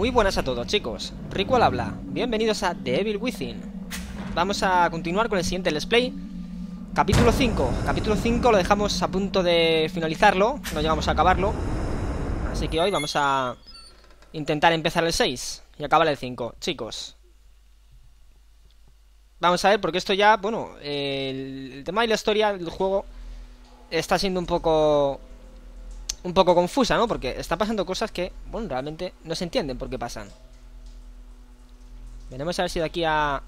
Muy buenas a todos, chicos. Rico al habla. Bienvenidos a The Evil Within. Vamos a continuar con el siguiente Let's Play. Capítulo 5. Capítulo 5 lo dejamos a punto de finalizarlo. No llegamos a acabarlo. Así que hoy vamos a intentar empezar el 6 y acabar el 5. Chicos, vamos a ver, porque esto ya, bueno, el tema y la historia del juego está siendo un poco confusa, ¿no? Porque están pasando cosas que, bueno, realmente no se entienden por qué pasan. Veremos a ver si de aquí a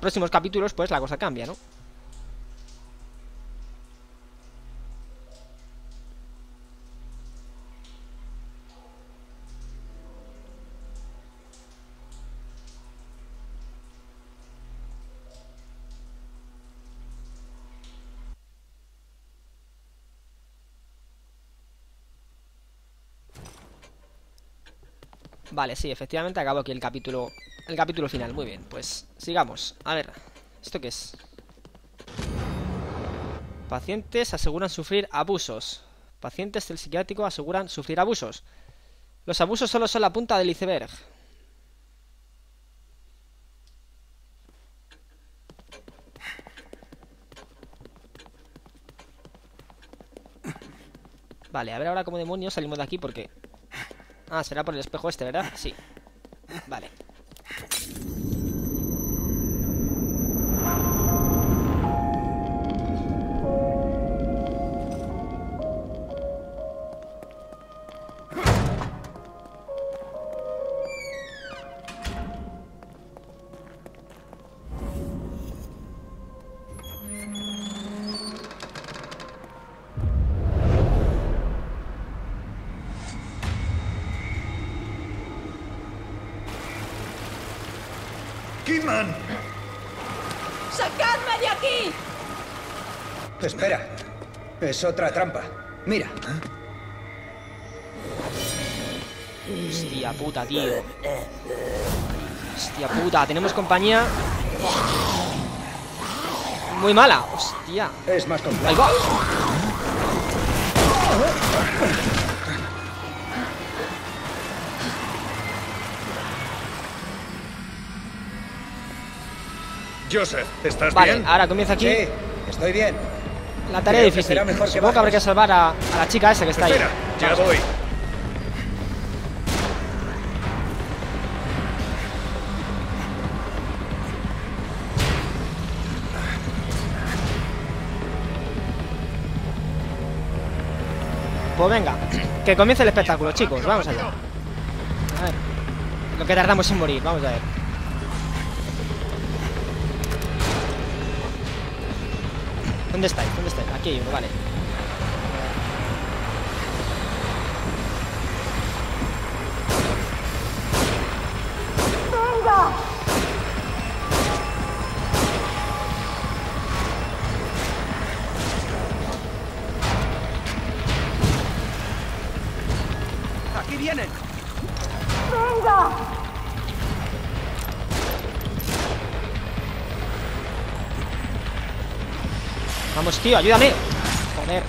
próximos capítulos, pues la cosa cambia, ¿no? Vale, sí, efectivamente acabo aquí el capítulo final. Muy bien, pues sigamos. A ver, ¿esto qué es? Pacientes aseguran sufrir abusos. Pacientes del psiquiátrico aseguran sufrir abusos. Los abusos solo son la punta del iceberg. Vale, a ver ahora cómo demonios salimos de aquí, porque... Ah, será por el espejo este, ¿verdad? Sí. Vale. ¡Kidman! ¡Sacadme de aquí! Espera, es otra trampa. Mira. Hostia puta, tío. Hostia puta, tenemos compañía muy mala. Hostia. Es más complejo. ¡Ahí va! Joseph, ¿estás bien? Vale, ahora comienza aquí. Sí, estoy bien. La tarea difícil. Supongo que habrá que salvar a la chica esa que está ahí. Espera, ya voy. Pues venga, que comience el espectáculo, chicos. Vamos allá. A ver, lo que tardamos en morir, vamos a ver. ¿Dónde estáis? ¿Dónde estáis? Aquí hay uno, vale. ¡Venga! ¡Aquí vienen! ¡Venga! Vamos, tío, ayúdame. Joder.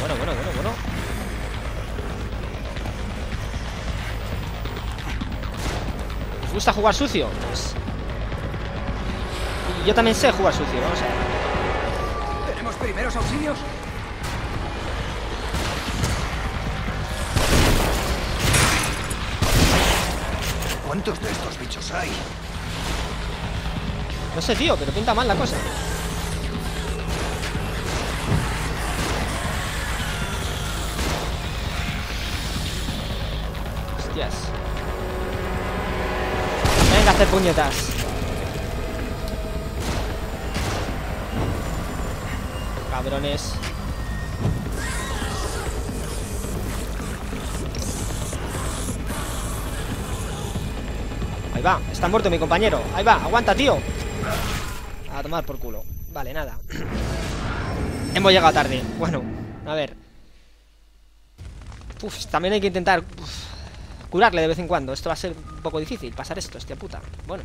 Bueno. ¿Os gusta jugar sucio? Pues... yo también sé jugar sucio, vamos a ver. ¿Tenemos primeros auxilios? ¿Cuántos de estos bichos hay? No sé, tío, pero pinta mal la cosa. Venga, hacer puñetas. Cabrones. Ahí va, está muerto mi compañero. Ahí va, aguanta, tío. A tomar por culo. Vale, nada. Hemos llegado tarde. Bueno, a ver. Uf, también hay que intentar... Uf. Curarle de vez en cuando. Esto va a ser un poco difícil. Pasar esto, hostia puta. Bueno.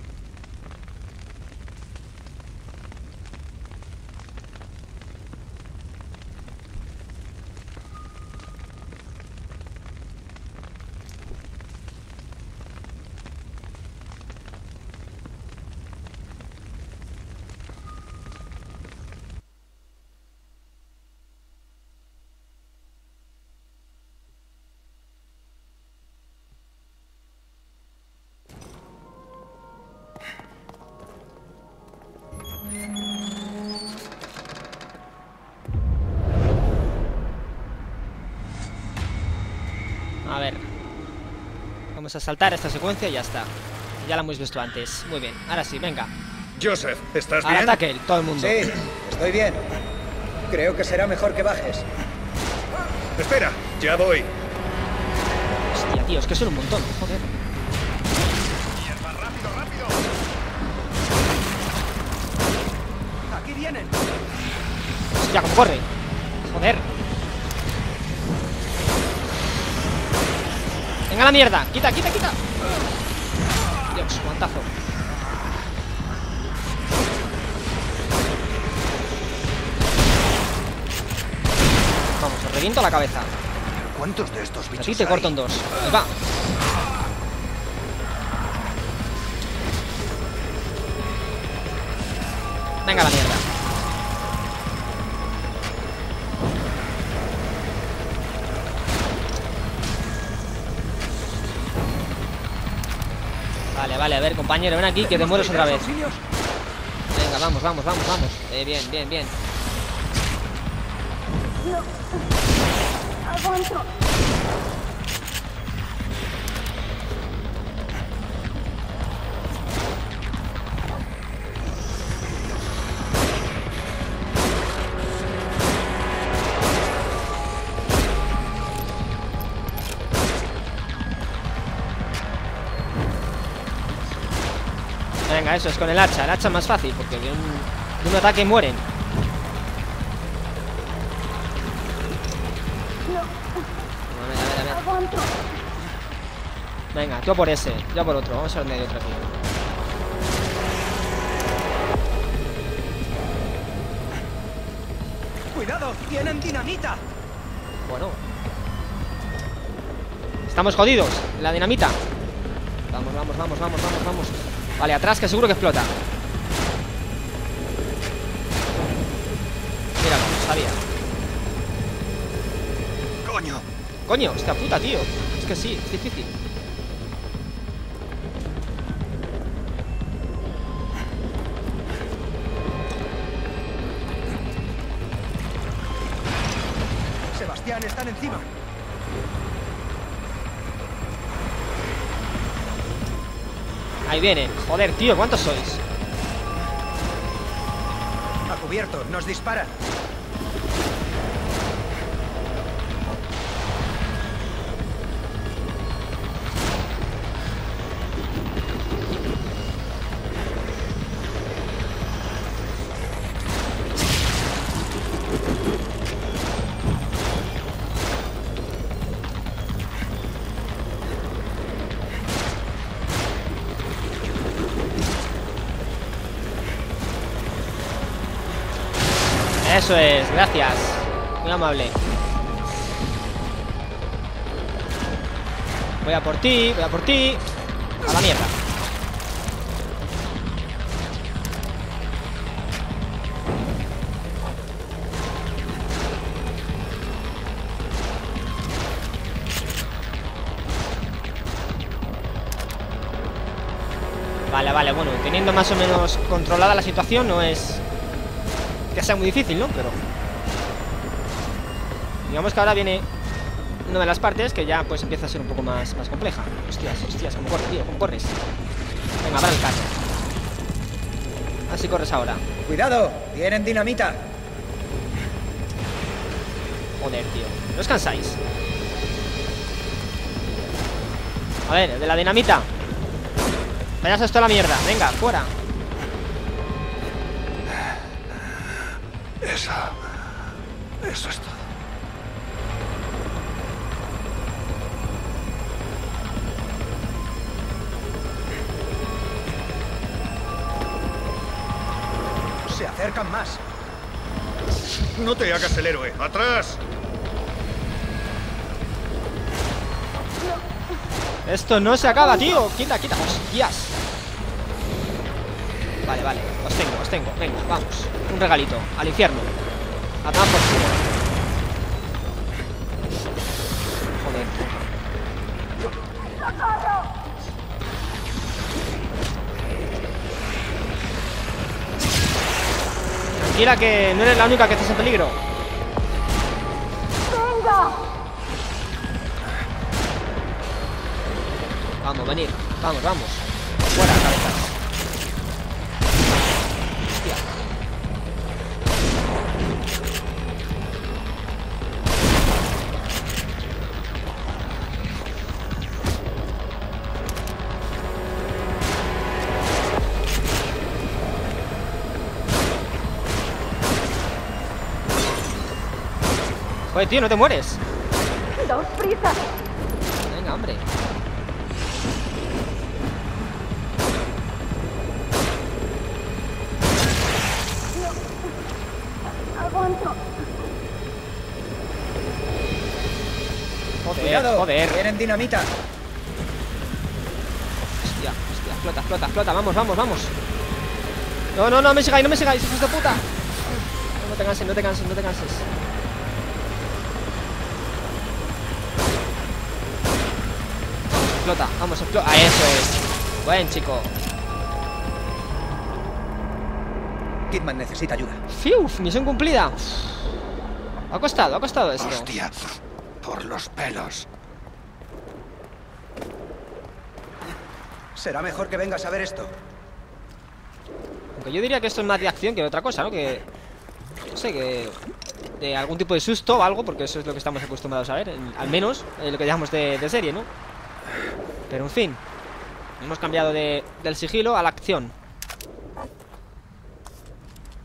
Vamos a saltar esta secuencia y ya está. Ya la hemos visto antes. Muy bien, ahora sí, venga. Joseph, ¿estás bien? Al ataque, todo el mundo. Sí, estoy bien. Creo que será mejor que bajes. Espera, ya voy. Hostia, tío, es que son un montón, joder. ¡Mierda, rápido, rápido! ¡Aquí vienen! Hostia, cómo corre. Joder. ¡Venga la mierda! ¡Quita, quita, quita! Dios, guantazo. Vamos, os reviento la cabeza. ¿Cuántos de estos bichos? Aquí te corto en dos. Y va. Venga la mierda. Vale, vale, a ver, compañero, ven aquí que te mueres otra vez. Venga, vamos, vamos, vamos, vamos. Bien, bien, bien. Venga, eso es con el hacha es más fácil porque de un ataque mueren. Venga, yo por ese, yo por otro. Vamos a ver medio otra vez. Cuidado, tienen dinamita. Bueno, estamos jodidos. La dinamita. Vamos, vamos, vamos, vamos, vamos, vamos. Vale, atrás que seguro que explota. Míralo, sabía. Coño. Coño, esta puta, tío. Es que sí, es difícil. Sebastián, están encima. Ahí vienen. Joder, tío, ¿cuántos sois? A cubierto, nos disparan. Eso es, gracias. Muy amable. Voy a por ti, voy a por ti. A la mierda. Vale, vale, bueno, teniendo más o menos controlada la situación no es... que sea muy difícil, ¿no? Pero digamos que ahora viene una de las partes que ya pues empieza a ser un poco más compleja. Hostias, hostias, como corres, tío, como corres. Venga, para el caso. Así corres ahora. Cuidado, tienen dinamita. Joder, tío, no os cansáis. A ver, de la dinamita. Vayas esto a la mierda, venga, fuera. Eso es todo. Se acercan más. No te hagas el héroe. ¡Atrás! Esto no se acaba, tío. Quita, quita. ¡Hostias! Vale, vale. Os tengo, os tengo. Venga, vamos. Un regalito. Al infierno. A tomar por culo. Joder. Tranquila que no eres la única que estás en peligro. Venga. Vamos, venir. Vamos, vamos. Fuera, cabezas. Hostia. Joder, tío, no te mueres. Dos prisas. Venga, hombre. Joder, vienen dinamita. Hostia, hostia, explota, explota, explota. Vamos, vamos, vamos. No, no, no me sigáis, no me sigáis, hijos de puta. No te canses, no te canses, no te canses. Vamos, explota, vamos, explota. Eso es. Buen chico. Kidman necesita ayuda. Fiuf, misión cumplida. Ha costado esto. Hostia. Por los pelos. Será mejor que vengas a ver esto. Aunque yo diría que esto es más de acción que de otra cosa, ¿no? Que... no sé, que... de algún tipo de susto o algo, porque eso es lo que estamos acostumbrados a ver. Al menos lo que llamamos de serie, ¿no? Pero en fin. Hemos cambiado del sigilo a la acción.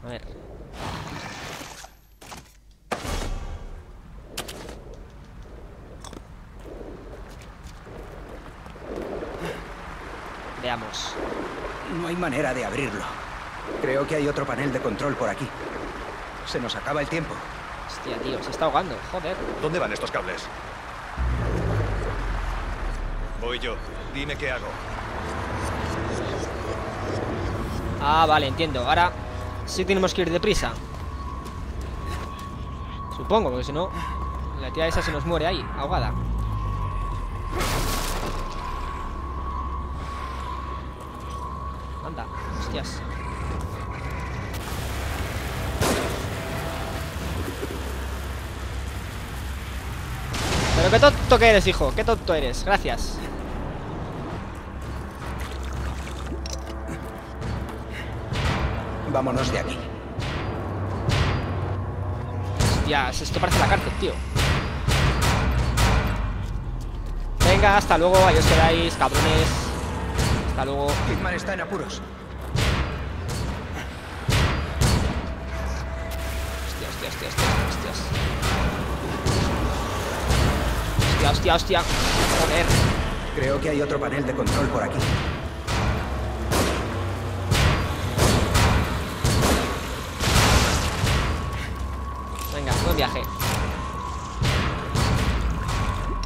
A ver. Veamos. No hay manera de abrirlo. Creo que hay otro panel de control por aquí. Se nos acaba el tiempo. Hostia, tío, se está ahogando, joder. ¿Dónde van estos cables? Voy yo. Dime qué hago. Ah, vale, entiendo. Ahora sí tenemos que ir deprisa. Supongo, porque si no, la tía esa se nos muere ahí, ahogada. Anda, hostias. Pero qué tonto que eres, hijo. Qué tonto eres, gracias. Vámonos de aquí. Hostias, esto parece la cárcel, tío. Venga, hasta luego, ahí os quedáis, cabrones. Hasta luego. Kidman está en apuros. Hostia, hostia, hostia, hostia, hostia. Hostia, hostia, hostia. Joder. Creo que hay otro panel de control por aquí. Venga, buen viaje.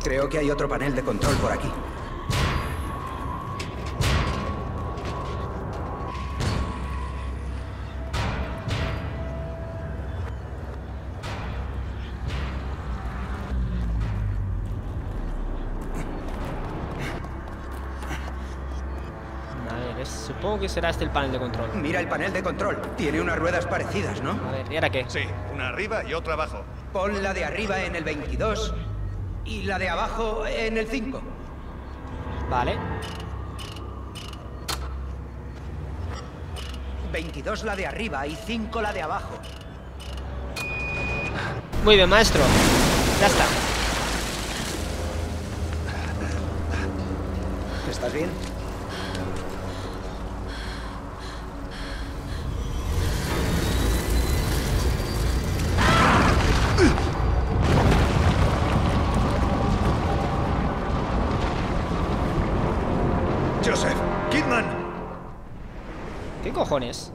Creo que hay otro panel de control por aquí. Supongo que será este el panel de control. Mira el panel de control. Tiene unas ruedas parecidas, ¿no? A ver, ¿y ahora qué? Sí, una arriba y otra abajo. Pon la de arriba en el 22 y la de abajo en el 5. Vale. 22 la de arriba y 5 la de abajo. Muy bien, maestro. Ya está. ¿Estás bien? Joseph, Kidman. ¿Qué cojones?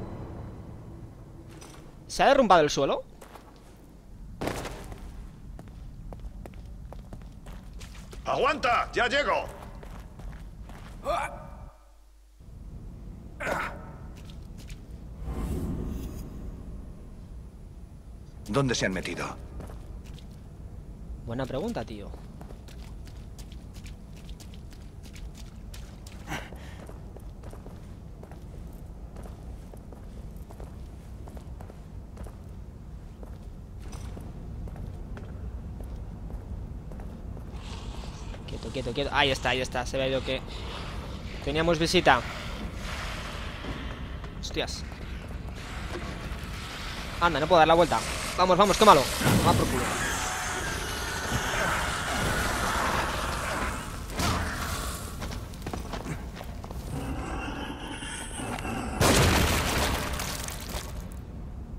¿Se ha derrumbado el suelo? ¡Aguanta! ¡Ya llego! ¿Dónde se han metido? Buena pregunta, tío. quieto, quieto. Ahí está, se ve lo que... Teníamos visita. Hostias. Anda, no puedo dar la vuelta. Vamos, vamos, quémalo. Va por culo.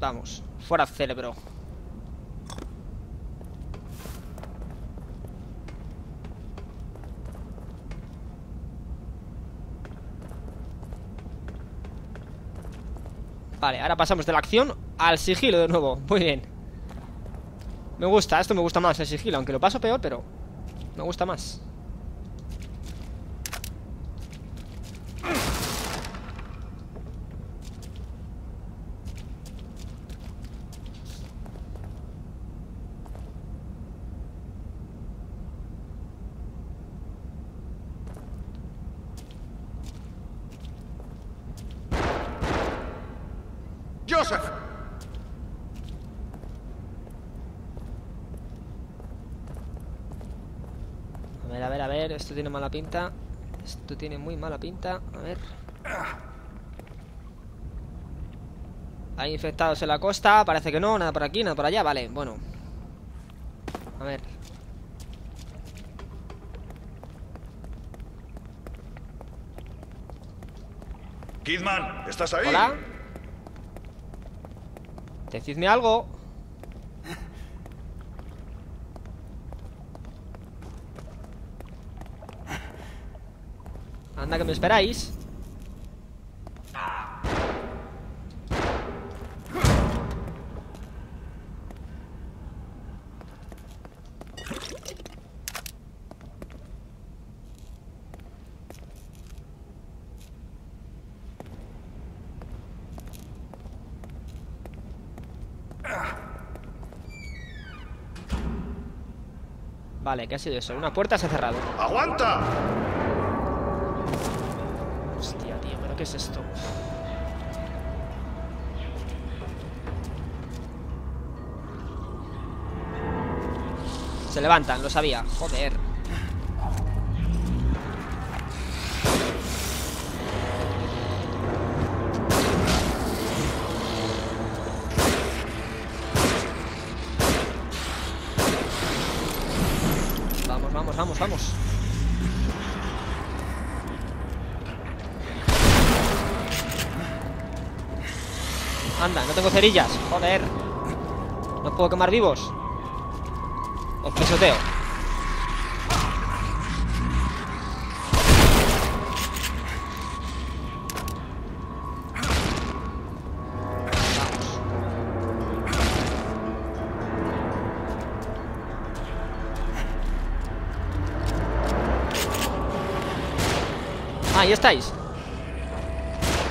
Vamos, fuera cerebro. Vale, ahora pasamos de la acción al sigilo de nuevo. Muy bien. Me gusta, esto me gusta más, el sigilo. Aunque lo paso peor, pero me gusta más. Joseph. A ver, a ver, a ver. Esto tiene mala pinta. Esto tiene muy mala pinta. A ver. Hay infectados en la costa. Parece que no. Nada por aquí, nada por allá. Vale, bueno. A ver. Kidman, ¿estás ahí? Hola. Decidme algo. Anda, que me esperáis. Vale, ¿qué ha sido eso? Una puerta se ha cerrado. ¡Aguanta! Hostia, tío, ¿pero qué es esto? Se levantan, lo sabía. Joder. Vamos, vamos. Anda, no tengo cerillas. Joder. No puedo quemar vivos. Os pisoteo. Ahí estáis.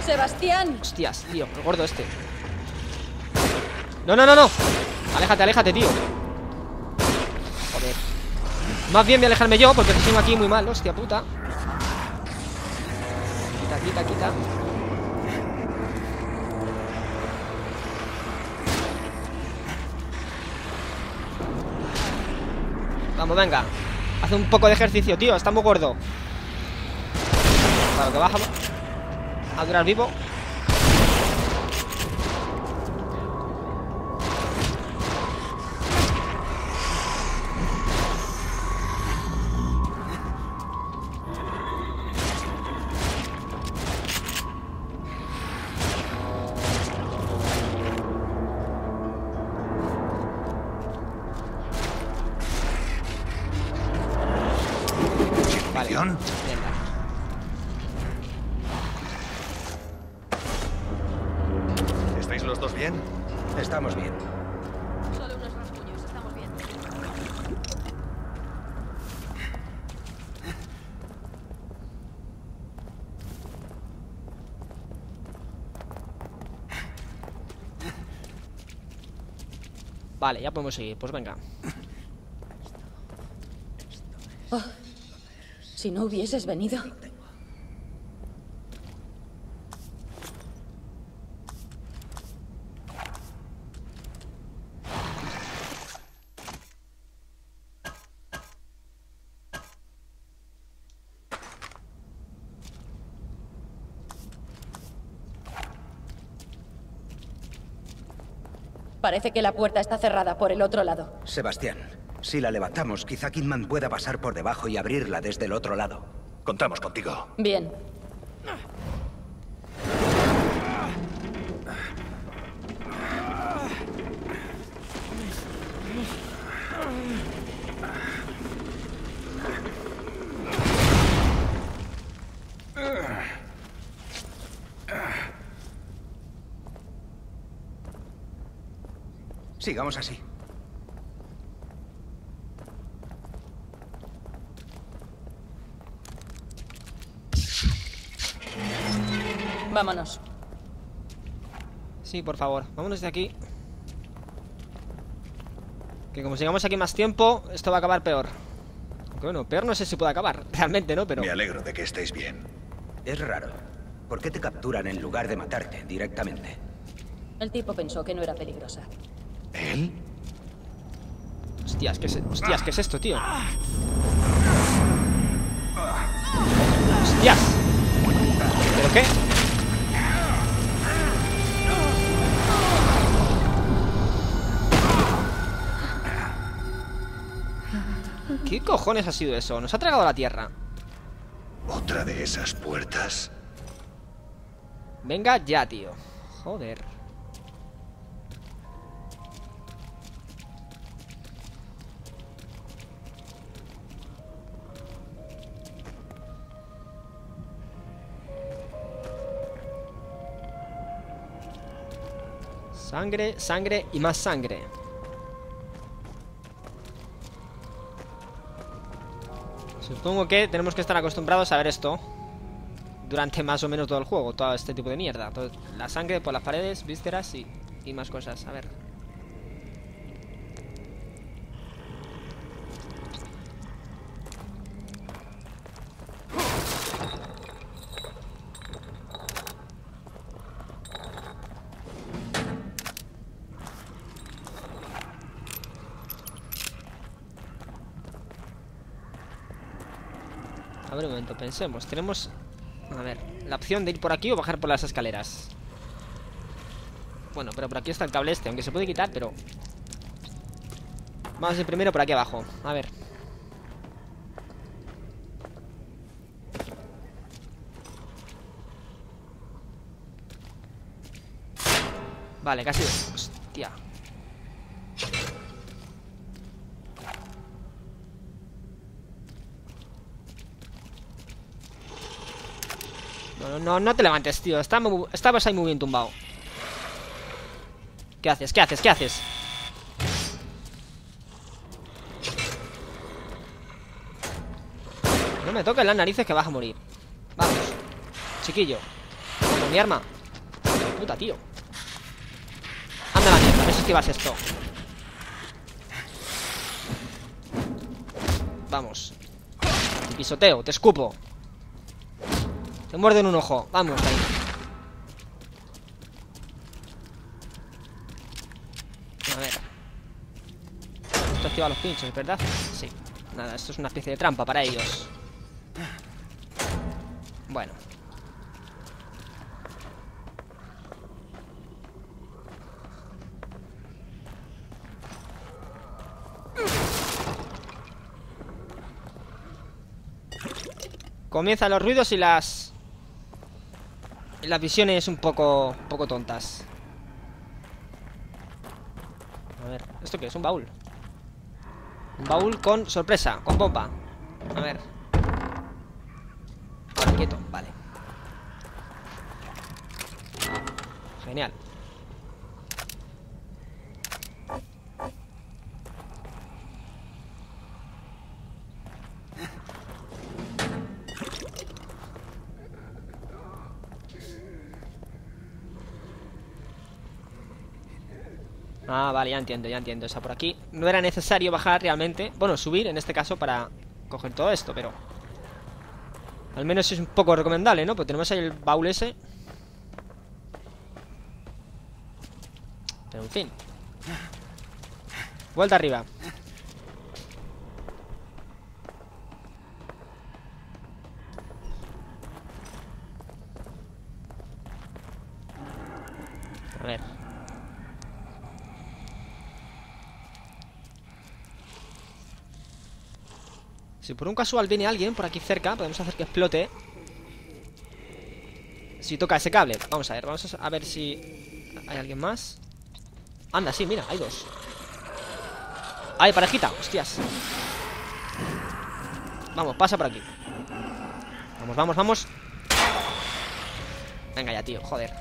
Sebastián. Hostias, tío, el gordo este. No, no, no, no. Aléjate, aléjate, tío. Joder. Más bien voy a alejarme yo porque estoy aquí muy mal, hostia puta. Quita, quita, quita. Vamos, venga. Haz un poco de ejercicio, tío, está muy gordo. Claro que baja a durar vivo. Vale. ¿Los dos bien? Estamos bien. Solo unos rasguños, estamos bien. Vale, ya podemos seguir, pues venga. Oh, si no hubieses venido. Parece que la puerta está cerrada por el otro lado. Sebastián, si la levantamos, quizá Kidman pueda pasar por debajo y abrirla desde el otro lado. Contamos contigo. Bien. Sigamos así. Vámonos. Sí, por favor, vámonos de aquí. Que como sigamos aquí más tiempo, esto va a acabar peor. Aunque bueno, peor no sé si puede acabar, realmente no, pero... Me alegro de que estéis bien. Es raro. ¿Por qué te capturan en lugar de matarte directamente? El tipo pensó que no era peligrosa. ¿Él? Hostias, ¿qué es esto, tío? ¡Hostias! ¿Pero qué? ¿Qué cojones ha sido eso? Nos ha tragado a la tierra. ¿Otra de esas puertas? Venga ya, tío. Joder. Sangre, sangre y más sangre. Supongo que tenemos que estar acostumbrados a ver esto durante más o menos todo el juego. Todo este tipo de mierda. La sangre por las paredes, vísceras y más cosas. A ver. A ver, un momento, pensemos. Tenemos, a ver, la opción de ir por aquí o bajar por las escaleras. Bueno, pero por aquí está el cable este, aunque se puede quitar, pero... Vamos a ir primero por aquí abajo, a ver. Vale, casi... Hostia. No te levantes, tío. Estabas ahí muy bien tumbado. ¿Qué haces? ¿Qué haces? ¿Qué haces? No me toques las narices que vas a morir. Vamos, chiquillo. Con mi arma. Puta, tío. Anda la mierda, no sé si vas esto. Vamos. Te pisoteo, te escupo. Te muerden un ojo. Vamos, ahí. A ver. Esto activa los pinchos, ¿verdad? Sí. Nada, esto es una especie de trampa para ellos. Bueno. Comienzan los ruidos y las visiones un poco tontas. A ver, ¿esto qué es? Un baúl. Un baúl con sorpresa, con bomba. A ver. Ahora, quieto, vale. Genial. Ah, vale, ya entiendo, o sea, por aquí no era necesario bajar realmente. Bueno, subir en este caso para coger todo esto, pero al menos es un poco recomendable, ¿no? Pues tenemos ahí el baúl ese. Pero en fin. Vuelta arriba. A ver. Si por un casual viene alguien por aquí cerca, podemos hacer que explote. Si toca ese cable. Vamos a ver si hay alguien más. Anda, sí, mira, hay dos. ¡Ay, parejita! ¡Hostias! Vamos, pasa por aquí. Vamos, vamos, vamos. Venga ya, tío, joder.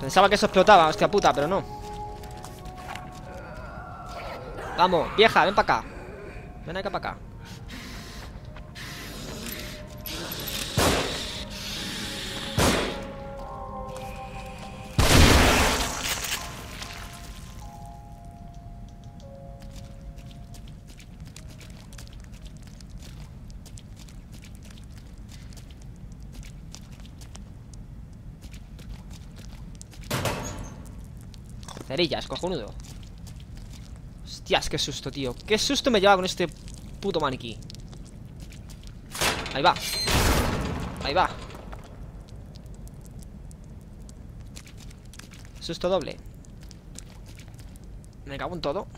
Pensaba que eso explotaba, hostia puta, pero no. Vamos, vieja, ven para acá. Ven acá para acá. Cerillas, cojonudo. Hostias, qué susto, tío. Qué susto me lleva con este puto maniquí. Ahí va. Ahí va. Susto doble. Me cago en todo.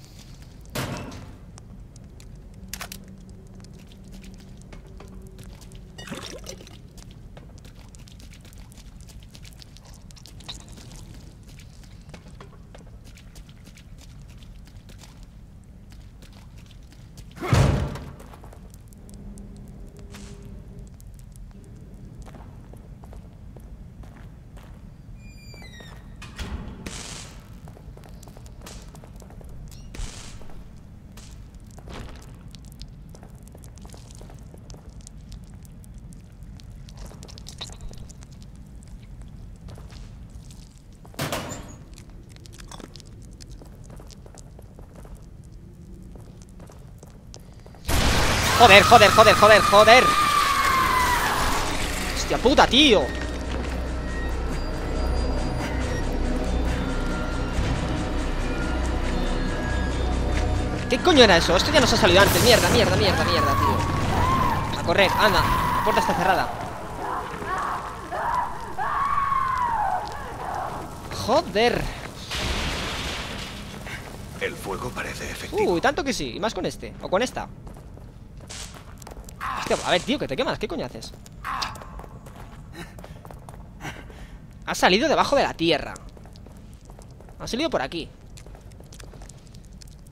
Joder, joder, joder, joder, joder. Hostia puta, tío. ¿Qué coño era eso? Esto ya nos ha salido antes. Mierda, mierda, mierda, mierda, tío. A correr, anda. La puerta está cerrada. Joder. El fuego parece efectivo. Uy, tanto que sí. Y más con este. O con esta. A ver, tío, que te quemas, ¿qué coño haces? Ha salido debajo de la tierra. Ha salido por aquí.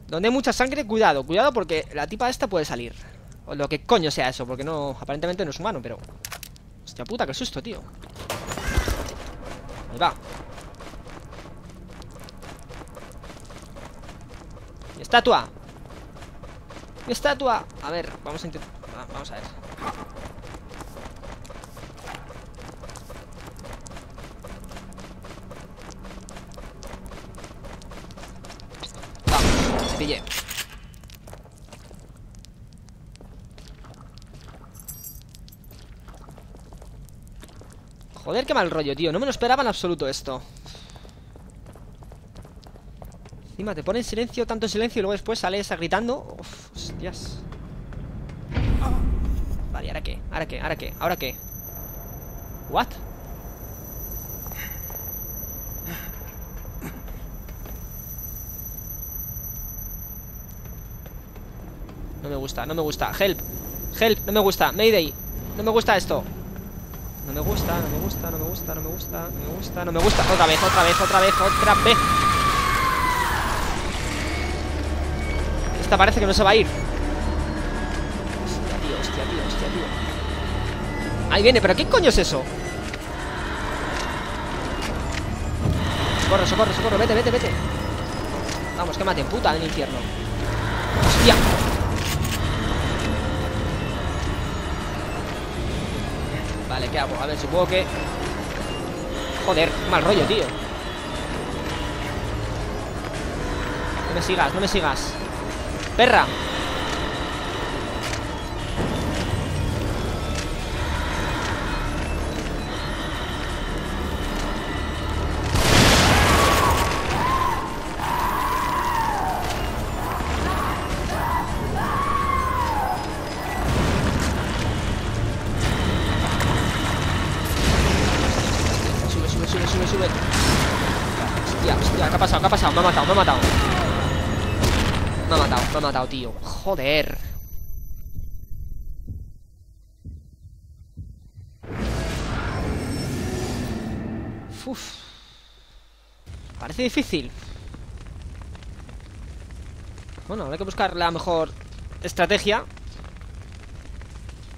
Donde hay mucha sangre, cuidado, cuidado porque la tipa esta puede salir. O lo que coño sea eso, porque no, aparentemente no es humano, pero... Hostia puta, qué susto, tío. Ahí va. Mi estatua. Mi estatua. A ver, vamos a intentar... Vamos a ver. Vamos, me pillé. Joder, qué mal rollo, tío. No me lo esperaba en absoluto esto. Encima te pone en silencio, tanto en silencio, y luego después sale esa gritando. Uf, hostias. Vale, ¿ahora qué? ¿Ahora qué? ¿Ahora qué? ¿Ahora qué? ¿What? No me gusta, no me gusta. Help, help, no me gusta. Mayday, no me gusta esto. No me gusta, no me gusta, no me gusta, no me gusta, no me gusta, no me gusta. Otra vez, otra vez, otra vez, otra vez. Esta parece que no se va a ir. Ahí viene, pero ¿qué coño es eso? Socorro, socorro, socorro, vete, vete, vete. Vamos, que maten, puta, en el infierno. Hostia. Vale, ¿qué hago? A ver, supongo que... Joder, mal rollo, tío. No me sigas, no me sigas. Perra. Sube, sube, sube, sube. pasado? ¿Qué ha pasado? Me ha matado, tío. Joder. Uf. Parece difícil. Bueno, habrá que buscar la mejor estrategia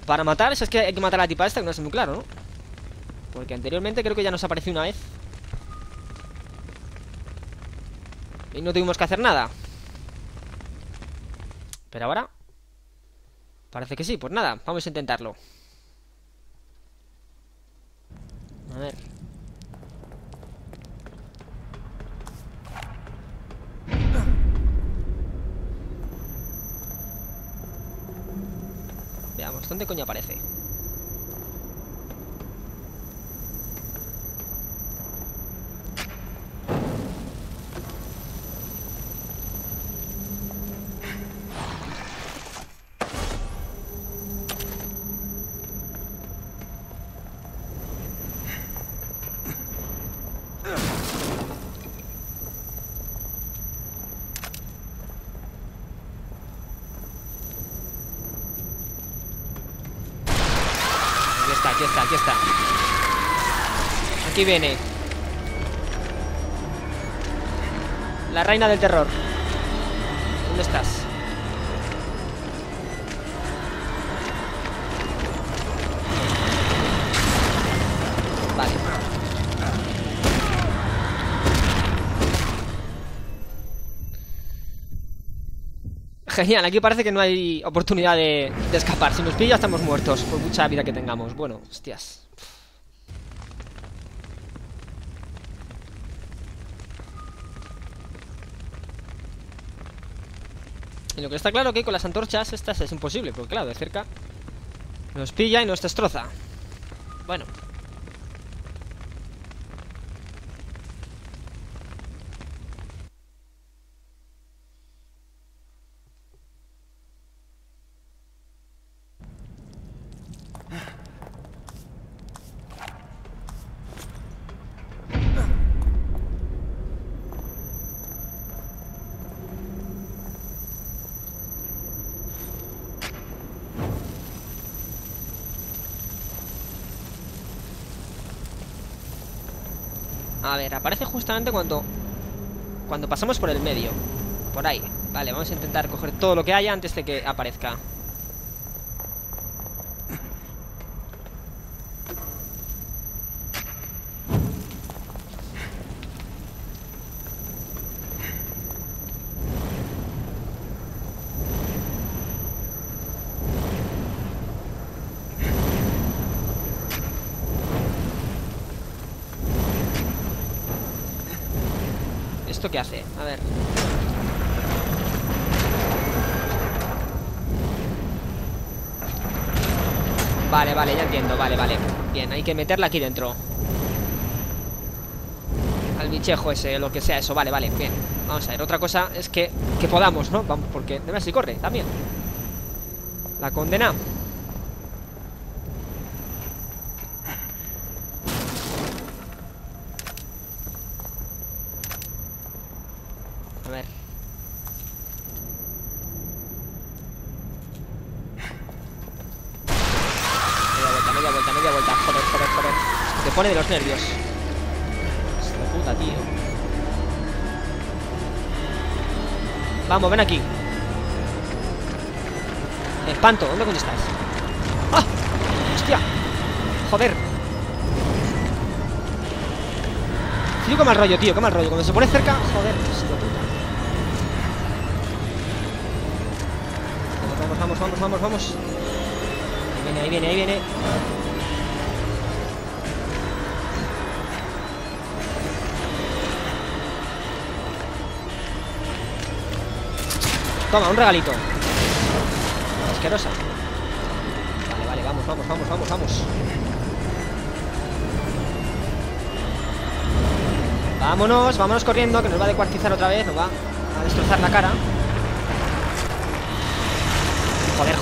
para matar. Eso es que hay que matar a la tipa esta, que no es muy claro, ¿no? Porque anteriormente creo que ya nos apareció una vez y no tuvimos que hacer nada. Pero ahora parece que sí. Pues nada, vamos a intentarlo. A ver. Veamos, ¿dónde coño aparece? Aquí está. Aquí viene la reina del terror. ¿Dónde estás? Vale. Genial, aquí parece que no hay oportunidad de escapar. Si nos pilla estamos muertos, por mucha vida que tengamos. Bueno, hostias. Y lo que está claro que con las antorchas estas es imposible, porque claro, de cerca nos pilla y nos destroza. Bueno. A ver, aparece justamente cuando pasamos por el medio. Por ahí. Vale, vamos a intentar coger todo lo que haya antes de que aparezca. ¿Esto qué hace? A ver. Vale, ya entiendo, vale. Bien, hay que meterla aquí dentro. Al bichejo ese, lo que sea eso, vale, bien. Vamos a ver, otra cosa es que podamos, ¿no? Vamos, porque de ver si corre, también. La condena. Media vuelta, joder. Te pone de los nervios. Hostia puta, tío. Vamos, ven aquí. Me espanto, ¿dónde coño estás? ¡Ah! ¡Hostia! Joder. Tío, qué mal rollo, tío, qué mal rollo. Cuando se pone cerca, joder, hostia puta. Vamos. Ahí viene. Toma, un regalito. Asquerosa. Vale, vamos. Vámonos corriendo, que nos va a descuartizar otra vez. Nos va a destrozar la cara. Joder.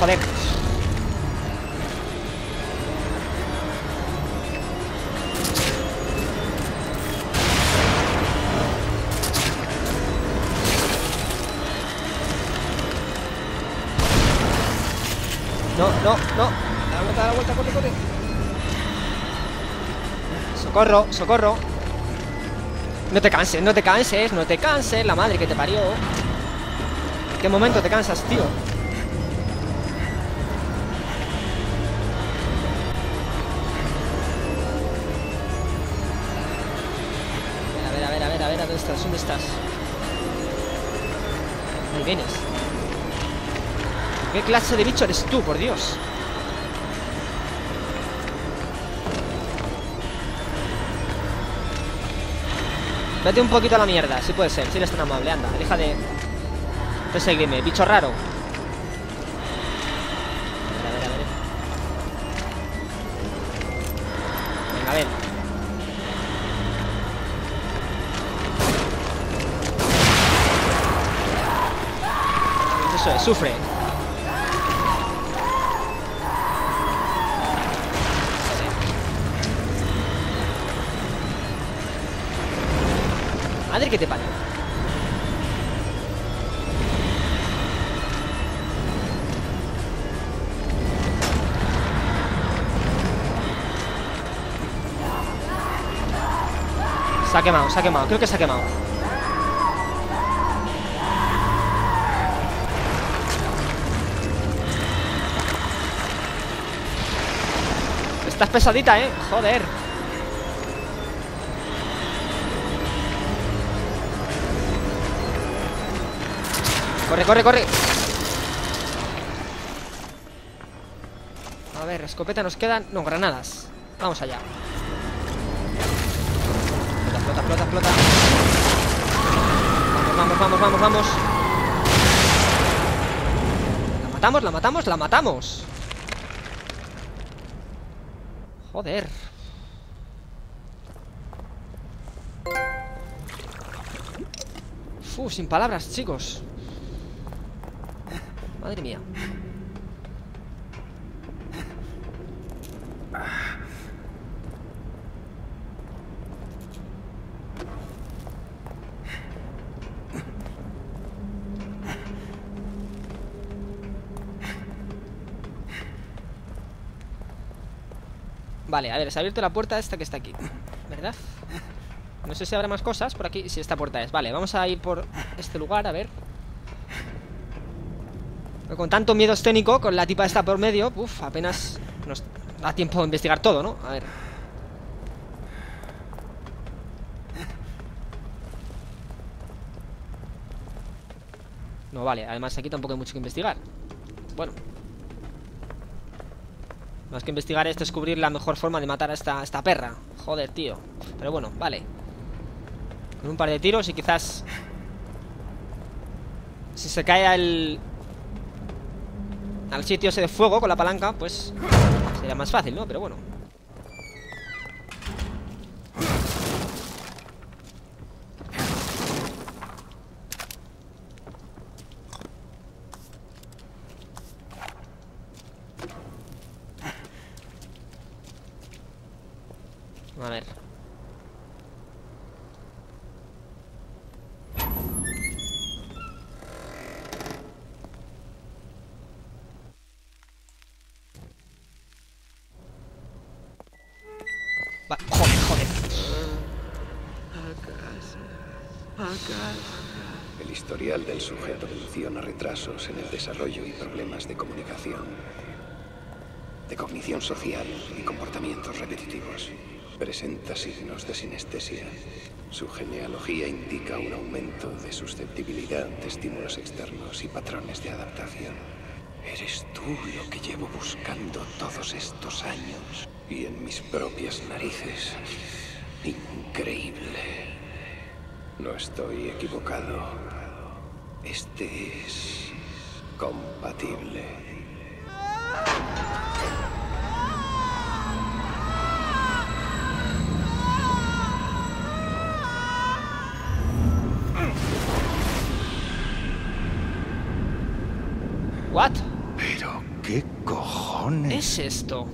No. Da la vuelta, corre. Socorro. No te canses, la madre que te parió. ¿En qué momento te cansas, tío? A ver, ¿dónde estás? Ahí vienes. ¿Qué clase de bicho eres tú, por Dios? Vete un poquito a la mierda, si puede ser, si eres tan amable, anda, deja de seguirme, bicho raro. A ver. Venga, a ver. Eso es, sufre. Madre que te parió. Se ha quemado, creo que se ha quemado. Estás pesadita, joder. Corre. A ver, escopeta nos quedan. No, granadas. Vamos allá. Explota. Vamos. La matamos. Joder. Sin palabras, chicos. Madre mía. Vale, a ver, se ha abierto la puerta esta que está aquí, ¿verdad? No sé si habrá más cosas por aquí. Si esta puerta es, vale, vamos a ir por este lugar, a ver. Con tanto miedo escénico, con la tipa esta por medio, uff, apenas nos da tiempo de investigar todo, ¿no? A ver. No, vale, además aquí tampoco hay mucho que investigar. Bueno. Más que investigar es descubrir la mejor forma de matar a esta perra. Joder, tío. Pero bueno, vale. Con un par de tiros y quizás... si se cae al sitio ese de fuego con la palanca, pues sería más fácil, ¿no? Pero bueno. A ver. Joder. El historial del sujeto menciona retrasos en el desarrollo y problemas de comunicación, de cognición social y comportamientos repetitivos. Presenta signos de sinestesia. Su genealogía indica un aumento de susceptibilidad de estímulos externos y patrones de adaptación. Eres tú lo que llevo buscando todos estos años. Y en mis propias narices. Increíble. No estoy equivocado. Este es... compatible. ¿What? ¿Pero qué cojones es esto?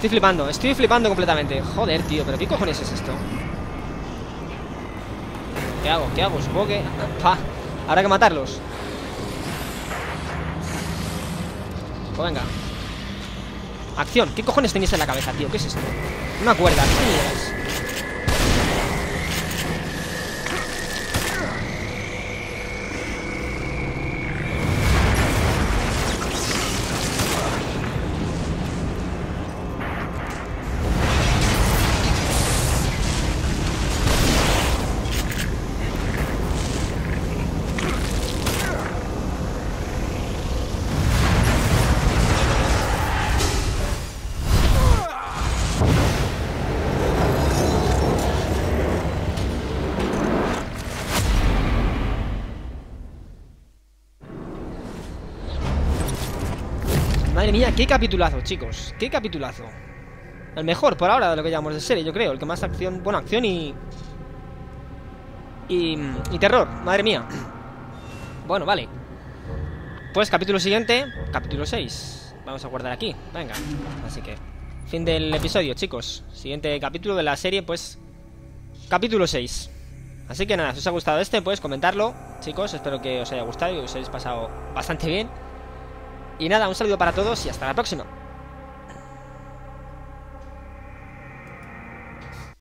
Estoy flipando completamente. Joder, tío, pero ¿qué cojones es esto? ¿Qué hago? ¿Qué hago? Supongo que... ¡Pah! Habrá que matarlos. Pues venga. Acción. ¿Qué cojones tenéis en la cabeza, tío? ¿Qué es esto? Una cuerda. ¿Qué mierdas? Madre mía, qué capitulazo, chicos. Qué capitulazo. El mejor por ahora de lo que llamamos de serie, yo creo. El que más acción... Bueno, acción y terror. Madre mía. Bueno, vale. Pues capítulo siguiente. Capítulo 6. Vamos a guardar aquí. Venga. Así que... Fin del episodio, chicos. Siguiente capítulo de la serie, pues... Capítulo 6. Así que nada, si os ha gustado este, pues comentarlo. Chicos, espero que os haya gustado y os hayáis pasado bastante bien. Y nada, un saludo para todos y hasta la próxima.